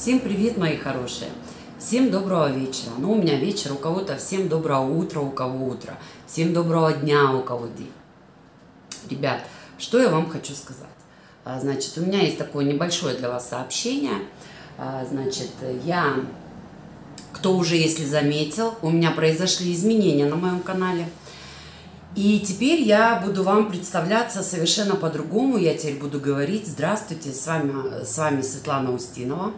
Всем привет, мои хорошие! Всем доброго вечера. Ну, у меня вечер, у кого-то всем доброго утра, у кого утро. Всем доброго дня, у кого день. Ребят, что я вам хочу сказать? Значит, у меня есть такое небольшое для вас сообщение. Значит, кто уже, если заметил, у меня произошли изменения на моем канале. И теперь я буду вам представляться совершенно по-другому. Я теперь буду говорить: здравствуйте, с вами Светлана Устинова.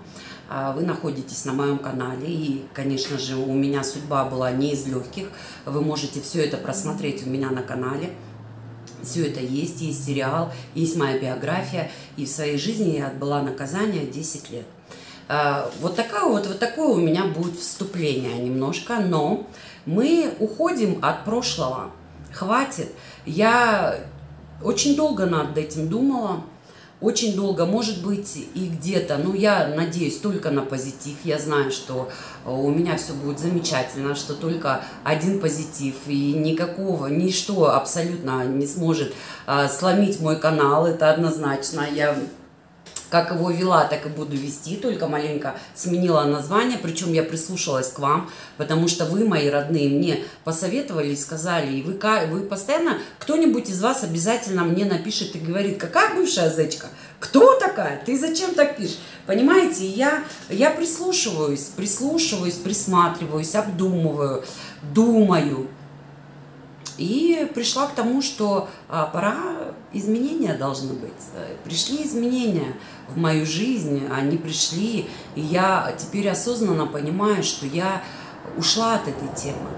Вы находитесь на моем канале. И, конечно же, у меня судьба была не из легких. Вы можете все это просмотреть у меня на канале. Все это есть. Есть сериал, есть моя биография. И в своей жизни я отбыла наказание 10 лет. Вот такое у меня будет вступление немножко. Но мы уходим от прошлого. Хватит. Я очень долго над этим думала, очень долго, может быть, и где-то, но я надеюсь только на позитив. Я знаю, что у меня все будет замечательно, что только один позитив, и ничто абсолютно не сможет сломить мой канал, это однозначно. Я как его вела, так и буду вести, только маленько сменила название, причем я прислушалась к вам, потому что вы, мои родные, мне посоветовали, сказали, и вы постоянно, кто-нибудь из вас обязательно мне напишет и говорит: какая бывшая зечка, кто такая, ты зачем так пишешь, понимаете, я прислушиваюсь, присматриваюсь, обдумываю, думаю, и пришла к тому, что пора, изменения должны быть. Пришли изменения в мою жизнь, они пришли, и я теперь осознанно понимаю, что я ушла от этой темы.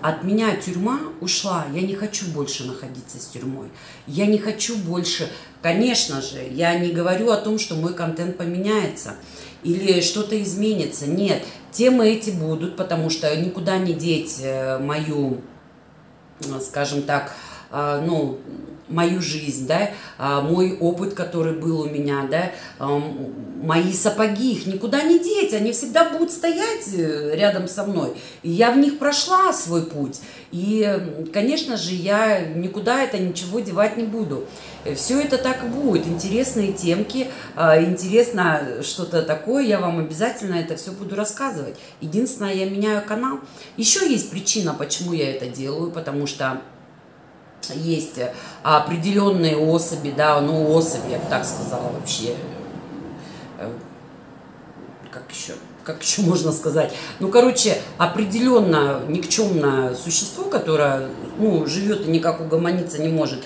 От меня тюрьма ушла, я не хочу больше находиться с тюрьмой. Я не хочу больше, конечно же, я не говорю о том, что мой контент поменяется или что-то изменится. Нет, темы эти будут, потому что никуда не деть мою, скажем так, ну, мою жизнь, да, мой опыт, который был у меня, да, мои сапоги, их никуда не деть, они всегда будут стоять рядом со мной. И я в них прошла свой путь, и, конечно же, я никуда это ничего девать не буду. Все это так будет, интересные темки, интересно что-то такое, я вам обязательно это все буду рассказывать. Единственное, я меняю канал. Еще есть причина, почему я это делаю, потому что есть определенные особи, да, ну, особи, я бы так сказала вообще, как еще можно сказать, ну, короче, определенно никчемное существо, которое, ну, живет и никак угомониться не может,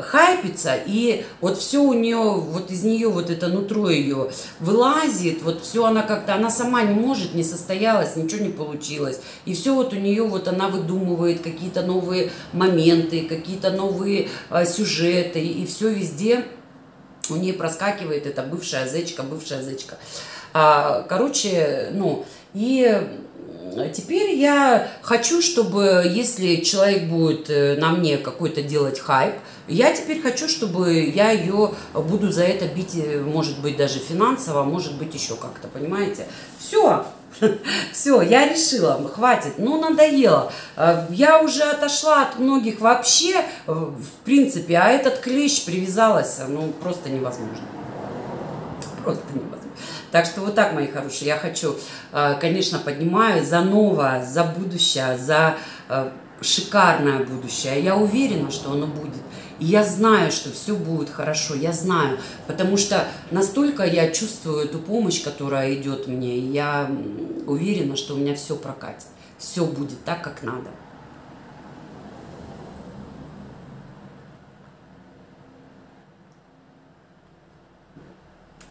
хайпится, и вот все у нее, вот из нее вот это нутро ее вылазит, вот все она как-то, она сама не может, не состоялась, ничего не получилось, и все вот у нее, вот она выдумывает какие-то новые моменты, какие-то новые сюжеты, и все везде у нее проскакивает это бывшая зечка, бывшая зечка. Короче, ну, и теперь я хочу, чтобы, если человек будет на мне какой-то делать хайп, я теперь хочу, чтобы я ее буду за это бить, может быть, даже финансово, может быть, еще как-то, понимаете? Все, все, я решила, хватит, ну, надоело. Я уже отошла от многих вообще, в принципе, а этот клещ привязался, ну, просто невозможно. Просто невозможно. Так что вот так, мои хорошие, я хочу, конечно, поднимаю за новое, за будущее, за шикарное будущее. Я уверена, что оно будет. И я знаю, что все будет хорошо, я знаю. Потому что настолько я чувствую эту помощь, которая идет мне, и я уверена, что у меня все прокатит. Все будет так, как надо.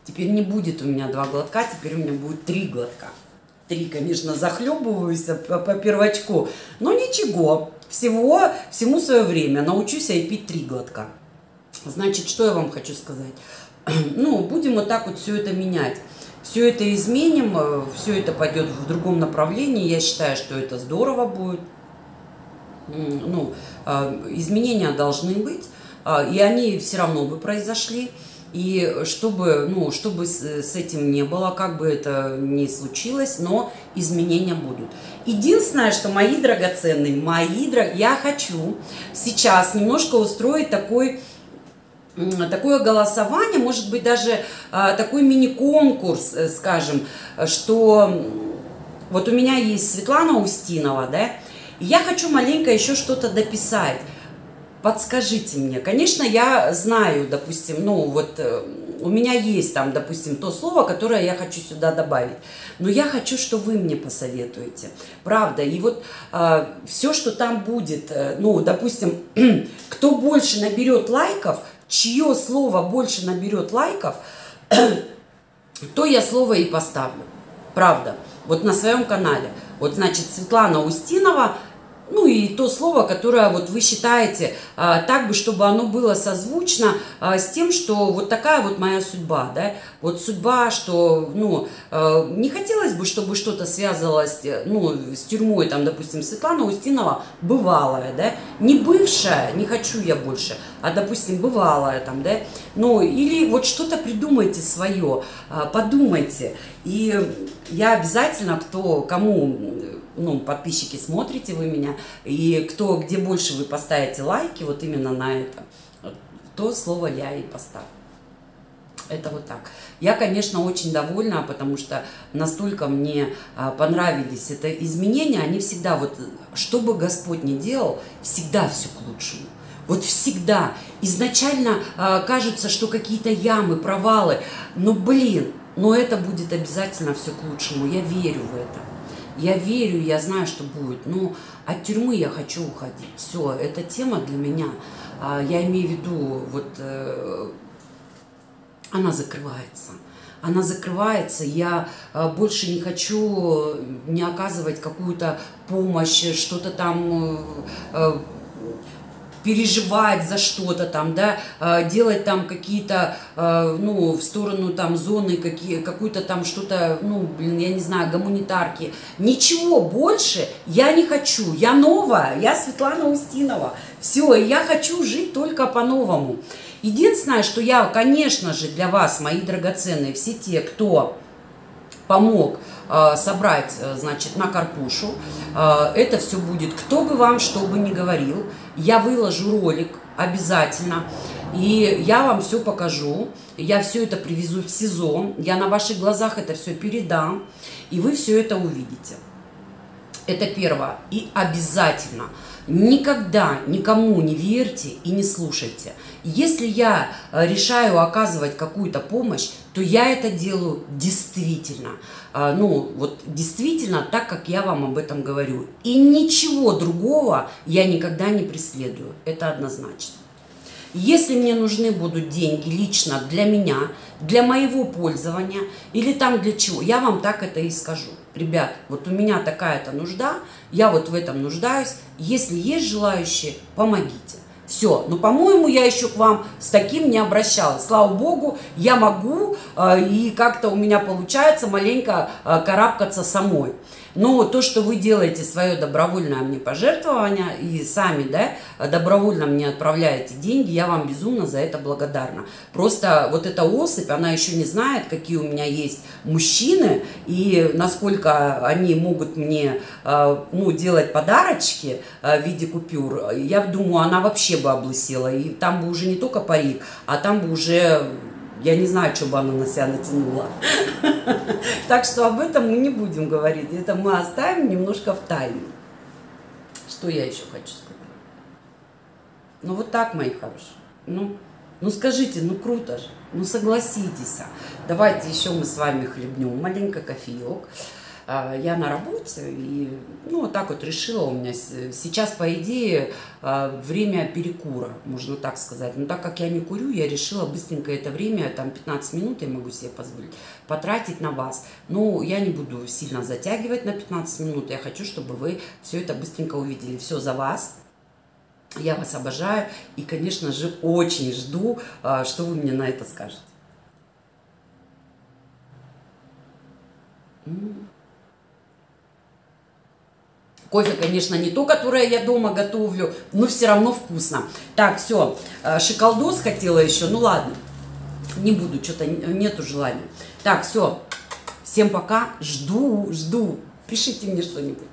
Теперь не будет у меня 2 глотка, теперь у меня будет 3 глотка. 3, конечно, захлебываюсь по первочку, но ничего, всему свое время. Научусь я пить 3 глотка. Значит, что я вам хочу сказать? Ну, будем вот так вот все это менять. Все это изменим, все это пойдет в другом направлении. Я считаю, что это здорово будет. Ну, изменения должны быть, и они все равно бы произошли. И чтобы с этим не было, как бы это ни случилось, но изменения будут. Единственное, что, мои драгоценные, я хочу сейчас немножко устроить такой такое голосование, может быть, даже такой мини-конкурс, скажем, что вот у меня есть Светлана Устинова, да, и я хочу маленько еще что-то дописать. Подскажите мне. Конечно, я знаю, допустим, ну вот у меня есть там, допустим, то слово, которое я хочу сюда добавить. Но я хочу, что вы мне посоветуете. Правда. И вот все, что там будет, ну, допустим, кто больше наберет лайков, чье слово больше наберет лайков, то я слово и поставлю. Правда. Вот на своем канале. Вот, значит, Светлана Устинова. Ну и то слово, которое вот вы считаете, так бы, чтобы оно было созвучно с тем, что вот такая вот моя судьба, да, вот судьба, что, ну, не хотелось бы, чтобы что-то связывалось, ну, с тюрьмой, там, допустим, Светлана Устинова бывалая, да, не бывшая, не хочу я больше, а, допустим, бывалая, там, да, ну, или вот что-то придумайте свое, подумайте, и я обязательно, кому... ну, подписчики, смотрите вы меня, и кто, где больше вы поставите лайки, вот именно на это, то слово я и поставлю. Это вот так. Я, конечно, очень довольна, потому что настолько мне понравились это изменения, они всегда, вот, что бы Господь ни делал, всегда все к лучшему. Вот всегда. Изначально кажется, что какие-то ямы, провалы, но, блин, но это будет обязательно все к лучшему, я верю в это. Я верю, я знаю, что будет, но от тюрьмы я хочу уходить. Все, эта тема для меня, я имею в виду, вот, она закрывается. Она закрывается, я больше не хочу не оказывать какую-то помощь, что-то там... переживать за что-то там, да, делать там какие-то, ну, в сторону там зоны, какую-то там что-то, ну, блин, я не знаю, гуманитарки. Ничего больше я не хочу. Я новая, я Светлана Устинова. Все, я хочу жить только по-новому. Единственное, что я, конечно же, для вас, мои драгоценные, все те, кто помог собрать, значит, на Карпушу. Это все будет, кто бы вам что бы ни говорил. Я выложу ролик обязательно, и я вам все покажу. Я все это привезу в СИЗО, я на ваших глазах это все передам, и вы все это увидите. Это первое. И обязательно никогда никому не верьте и не слушайте. Если я решаю оказывать какую-то помощь, то я это делаю действительно. Ну, вот действительно так, как я вам об этом говорю. И ничего другого я никогда не преследую. Это однозначно. Если мне нужны будут деньги лично для меня, для моего пользования или там для чего, я вам так это и скажу. Ребят, вот у меня такая-то нужда, я вот в этом нуждаюсь. Если есть желающие, помогите. Все, но, по-моему, я еще к вам с таким не обращалась. Слава Богу, я могу, и как-то у меня получается маленько карабкаться самой. Но то, что вы делаете свое добровольное мне пожертвование, и сами, да, добровольно мне отправляете деньги, я вам безумно за это благодарна. Просто вот эта особь, она еще не знает, какие у меня есть мужчины, и насколько они могут мне, ну, делать подарочки в виде купюр. Я думаю, она вообще бы облысела, и там бы уже не только парик, а там бы уже... Я не знаю, что бы она на себя натянула. Так что об этом мы не будем говорить. Это мы оставим немножко в тайне. Что я еще хочу сказать? Ну вот так, мои хорошие. Ну скажите, ну круто же. Ну согласитесь. Давайте еще мы с вами хлебнем маленько кофеек. Я на работе, и, ну, вот так вот решила у меня. Сейчас, по идее, время перекура, можно так сказать. Но так как я не курю, я решила быстренько это время, там, 15 минут я могу себе позволить, потратить на вас. Но я не буду сильно затягивать на 15 минут. Я хочу, чтобы вы все это быстренько увидели. Все за вас. Я вас обожаю и, конечно же, очень жду, что вы мне на это скажете. Кофе, конечно, не то, которое я дома готовлю, но все равно вкусно. Так, все, шоколдос хотела еще, ну ладно, не буду, что-то нету желания. Так, все, всем пока, жду, пишите мне что-нибудь.